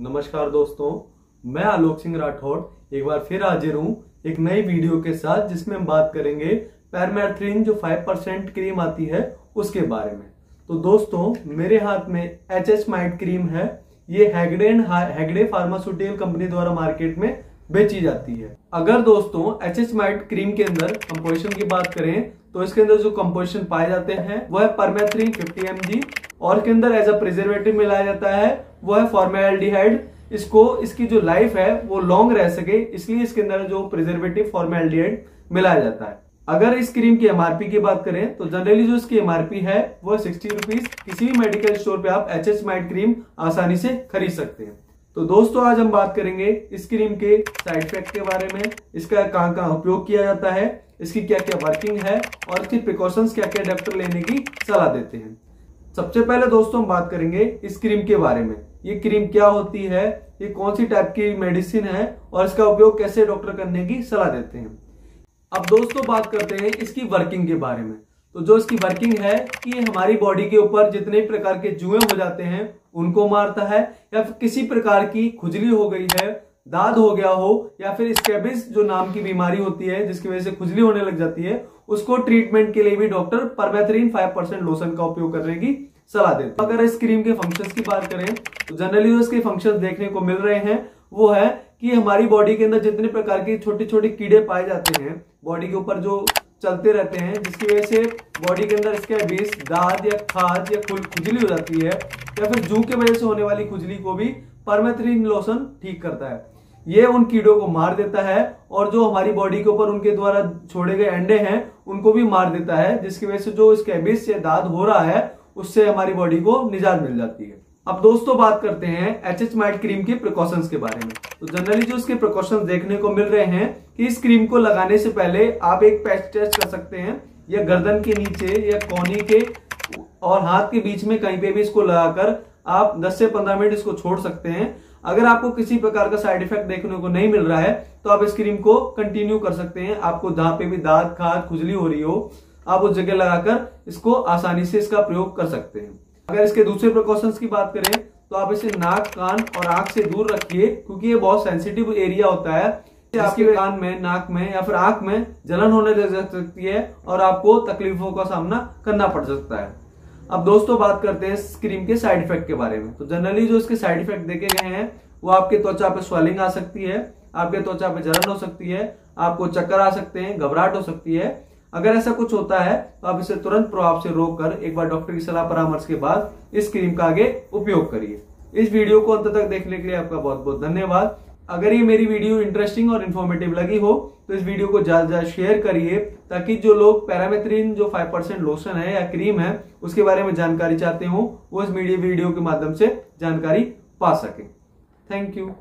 नमस्कार दोस्तों, मैं आलोक सिंह राठौड़ एक बार फिर हाजिर हूँ एक नई वीडियो के साथ, जिसमें हम बात करेंगे परमेथ्रिन जो 5% क्रीम आती है उसके बारे में। तो दोस्तों, मेरे हाथ में एच माइट क्रीम है। ये येगड़े एंड हैगड़े फार्मास्यूटिकल कंपनी द्वारा मार्केट में बेची जाती है। अगर दोस्तों एच एच माइट क्रीम के अंदर कंपोजिशन की बात करें तो इसके अंदर जो कंपोजिशन पाए जाते हैं वह है परमेथ्रिन 50 mg, और इसके अंदर एज अ प्रिजर्वेटिव मिलाया जाता है वह है फॉर्मेल्डिहाइड। इसकी जो लाइफ है वो लॉन्ग रह सके, इसलिए इसके अंदर जो प्रिजर्वेटिव फॉर्मेल्डिहाइड मिलाया जाता है। अगर इस क्रीम की एमआरपी की बात करें तो जनरली जो इसकी एमआरपी है वो 60 रुपीज। किसी भी मेडिकल स्टोर पे आप एच एच माइट क्रीम आसानी से खरीद सकते हैं। तो दोस्तों, आज हम बात करेंगे इस क्रीम के साइड इफेक्ट के बारे में, इसका कहाँ उपयोग किया जाता है, इसकी क्या क्या वर्किंग है और इसकी प्रिकॉशंस क्या क्या डॉक्टर लेने की सलाह देते हैं। सबसे पहले दोस्तों हम बात करेंगे इस क्रीम के बारे में। ये क्रीम क्या होती है, ये कौन सी टाइप की मेडिसिन है और इसका उपयोग कैसे डॉक्टर करने की सलाह देते हैं। अब दोस्तों बात करते हैं इसकी वर्किंग के बारे में। तो जो इसकी वर्किंग है कि हमारी बॉडी के ऊपर जितने प्रकार के जुए हो जाते हैं उनको मारता है, या फिर किसी प्रकार की खुजली हो गई है, दाद हो गया हो, या फिर स्कैबिस जो नाम की बीमारी होती है जिसकी वजह से खुजली होने लग जाती है, उसको ट्रीटमेंट के लिए भी डॉक्टर परमेथ्रिन 5% लोशन का उपयोग करने की सलाह देते हैं। अगर इस क्रीम के फंक्शंस की बात करें तो जनरली जो इसके फंक्शंस देखने को मिल रहे हैं वो है कि हमारी बॉडी के अंदर जितने प्रकार के छोटे छोटे कीड़े पाए जाते हैं बॉडी के ऊपर जो चलते रहते हैं, जिसकी वजह से बॉडी के अंदर स्कैबिस, दाद या खाज या खुजली हो जाती है, या फिर जू के वजह से होने वाली खुजली को भी परमेथ्रिन लोशन ठीक करता है। ये उन कीड़ों को मार देता है और जो हमारी बॉडी के ऊपर उनके द्वारा छोड़े गए अंडे हैं उनको भी मार देता है, जिसकी वजह से जो स्कैबिस या दाद हो रहा है उससे हमारी बॉडी को निजात मिल जाती है। अब दोस्तों बात करते हैं एच एच माइट क्रीम के प्रिकॉशंस के बारे में। तो जनरली जो इसके प्रिकॉशंस देखने को मिल रहे हैं कि इस क्रीम को लगाने से पहले आप एक पैच टेस्ट कर सकते हैं, या गर्दन के नीचे या कोहनी के और हाथ के बीच में कहीं पे भी इसको लगाकर आप 10 से 15 मिनट इसको छोड़ सकते हैं। अगर आपको किसी प्रकार का साइड इफेक्ट देखने को नहीं मिल रहा है तो आप इस क्रीम को कंटिन्यू कर सकते हैं। आपको जहां पे भी दाद, खाद, खुजली हो रही हो, आप उस जगह लगाकर इसको आसानी से इसका प्रयोग कर सकते हैं। अगर इसके दूसरे प्रिकॉशंस की बात करें तो आप इसे नाक, कान और आंख से दूर रखिए, क्योंकि ये बहुत सेंसिटिव एरिया होता है। आपके कान में, नाक में या फिर आंख में जलन होने लग सकती है और आपको तकलीफों का सामना करना पड़ सकता है। अब दोस्तों बात करते हैं इस क्रीम के साइड इफेक्ट के बारे में। तो जनरली जो इसके साइड इफेक्ट देखे गए हैं वो आपके त्वचा पर स्वेलिंग आ सकती है, आपके त्वचा पर जलन हो सकती है, आपको चक्कर आ सकते हैं, घबराहट हो सकती है। अगर ऐसा कुछ होता है तो आप इसे तुरंत प्रभाव से रोककर एक बार डॉक्टर की सलाह परामर्श के बाद इस क्रीम का आगे उपयोग करिए। इस वीडियो को अंत तक देखने के लिए आपका बहुत बहुत धन्यवाद। अगर ये मेरी वीडियो इंटरेस्टिंग और इन्फॉर्मेटिव लगी हो तो इस वीडियो को ज्यादा से ज्यादा शेयर करिए, ताकि जो लोग परमेथ्रिन जो 5% लोशन है या क्रीम है उसके बारे में जानकारी चाहते हो वो इस वीडियो के माध्यम से जानकारी पा सके। Thank you.